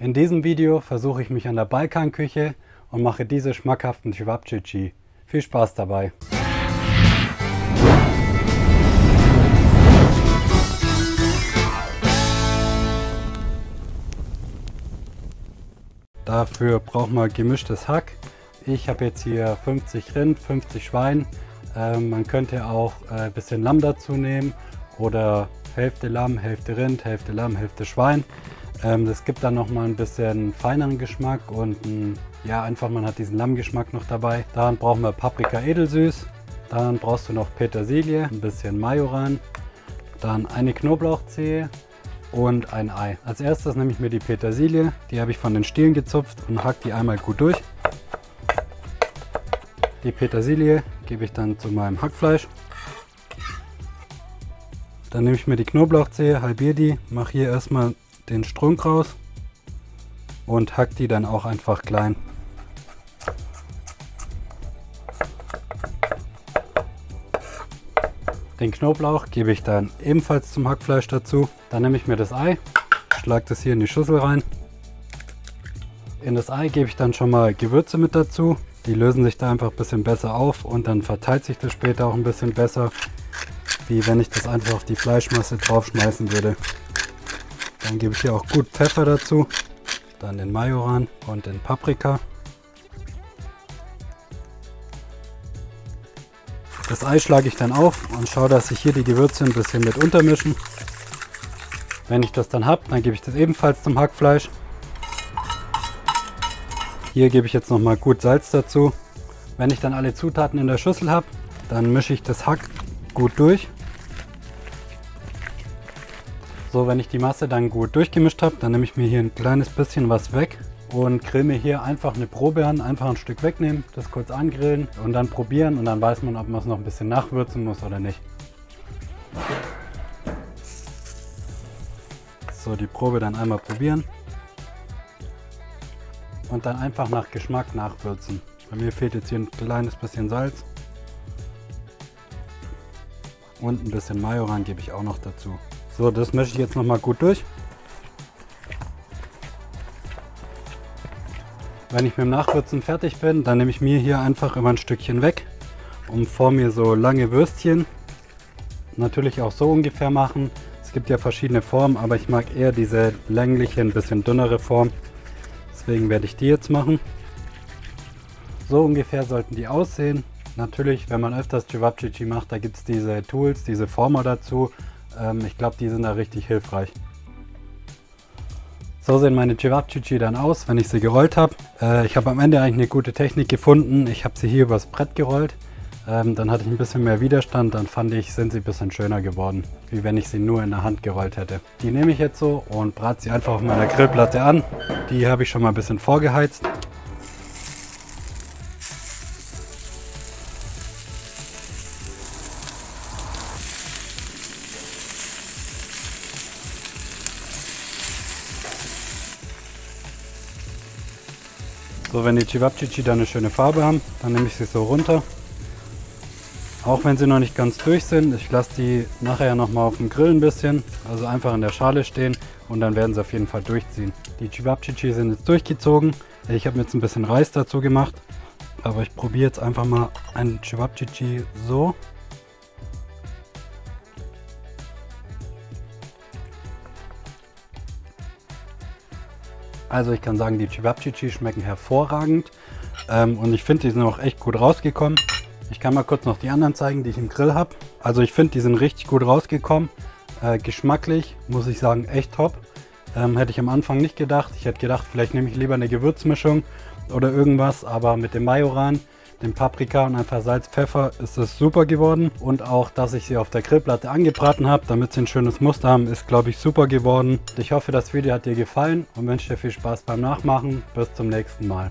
In diesem Video versuche ich mich an der Balkanküche und mache diese schmackhaften Cevapcici. Viel Spaß dabei! Dafür braucht man gemischtes Hack. Ich habe jetzt hier 50 Rind, 50 Schwein. Man könnte auch ein bisschen Lamm dazu nehmen oder Hälfte Lamm, Hälfte Rind, Hälfte Lamm, Hälfte Schwein. Das gibt dann nochmal ein bisschen feineren Geschmack und ja, einfach man hat diesen Lammgeschmack noch dabei. Dann brauchen wir Paprika Edelsüß, dann brauchst du noch Petersilie, ein bisschen Majoran, dann eine Knoblauchzehe und ein Ei. Als erstes nehme ich mir die Petersilie, die habe ich von den Stielen gezupft und hack die einmal gut durch. Die Petersilie gebe ich dann zu meinem Hackfleisch. Dann nehme ich mir die Knoblauchzehe, halbiere die, mache hier erstmal den Strunk raus und hack die dann auch einfach klein. Den Knoblauch gebe ich dann ebenfalls zum Hackfleisch dazu. Dann nehme ich mir das Ei, schlage das hier in die Schüssel rein. In das Ei gebe ich dann schon mal Gewürze mit dazu. Die lösen sich da einfach ein bisschen besser auf und dann verteilt sich das später auch ein bisschen besser, wie wenn ich das einfach auf die Fleischmasse draufschmeißen würde. Dann gebe ich hier auch gut Pfeffer dazu, dann den Majoran und den Paprika. Das Ei schlage ich dann auf und schaue, dass sich hier die Gewürze ein bisschen mit untermischen. Wenn ich das dann habe, dann gebe ich das ebenfalls zum Hackfleisch. Hier gebe ich jetzt nochmal gut Salz dazu. Wenn ich dann alle Zutaten in der Schüssel habe, dann mische ich das Hack gut durch. So, wenn ich die Masse dann gut durchgemischt habe, dann nehme ich mir hier ein kleines bisschen was weg und grill mir hier einfach eine Probe an, einfach ein Stück wegnehmen, das kurz angrillen und dann probieren und dann weiß man, ob man es noch ein bisschen nachwürzen muss oder nicht. So, die Probe dann einmal probieren und dann einfach nach Geschmack nachwürzen. Bei mir fehlt jetzt hier ein kleines bisschen Salz und ein bisschen Majoran gebe ich auch noch dazu. So, das mische ich jetzt nochmal gut durch. Wenn ich mit dem Nachwürzen fertig bin, dann nehme ich mir hier einfach immer ein Stückchen weg und forme mir so lange Würstchen. Natürlich auch so ungefähr machen. Es gibt ja verschiedene Formen, aber ich mag eher diese längliche, ein bisschen dünnere Form. Deswegen werde ich die jetzt machen. So ungefähr sollten die aussehen. Natürlich, wenn man öfters Cevapcici macht, da gibt es diese Tools, diese Former dazu. Ich glaube, die sind da richtig hilfreich. So sehen meine Cevapcici dann aus, wenn ich sie gerollt habe. Ich habe am Ende eigentlich eine gute Technik gefunden. Ich habe sie hier übers Brett gerollt. Dann hatte ich ein bisschen mehr Widerstand. Dann fand ich, sind sie ein bisschen schöner geworden, wie wenn ich sie nur in der Hand gerollt hätte. Die nehme ich jetzt so und brate sie einfach auf meiner Grillplatte an. Die habe ich schon mal ein bisschen vorgeheizt. So, wenn die Cevapcici dann eine schöne Farbe haben, dann nehme ich sie so runter. Auch wenn sie noch nicht ganz durch sind, ich lasse die nachher nochmal auf dem Grill ein bisschen, also einfach in der Schale stehen und dann werden sie auf jeden Fall durchziehen. Die Cevapcici sind jetzt durchgezogen. Ich habe jetzt ein bisschen Reis dazu gemacht, aber ich probiere jetzt einfach mal ein Cevapcici so. Also ich kann sagen, die Cevapcici schmecken hervorragend und ich finde, die sind auch echt gut rausgekommen. Ich kann mal kurz noch die anderen zeigen, die ich im Grill habe. Also ich finde, die sind richtig gut rausgekommen. Geschmacklich muss ich sagen, echt top. Hätte ich am Anfang nicht gedacht. Ich hätte gedacht, vielleicht nehme ich lieber eine Gewürzmischung oder irgendwas, aber mit dem Majoran, dem Paprika und einfach Salz, Pfeffer ist es super geworden. Und auch, dass ich sie auf der Grillplatte angebraten habe, damit sie ein schönes Muster haben, ist, glaube ich, super geworden. Ich hoffe, das Video hat dir gefallen und wünsche dir viel Spaß beim Nachmachen. Bis zum nächsten Mal.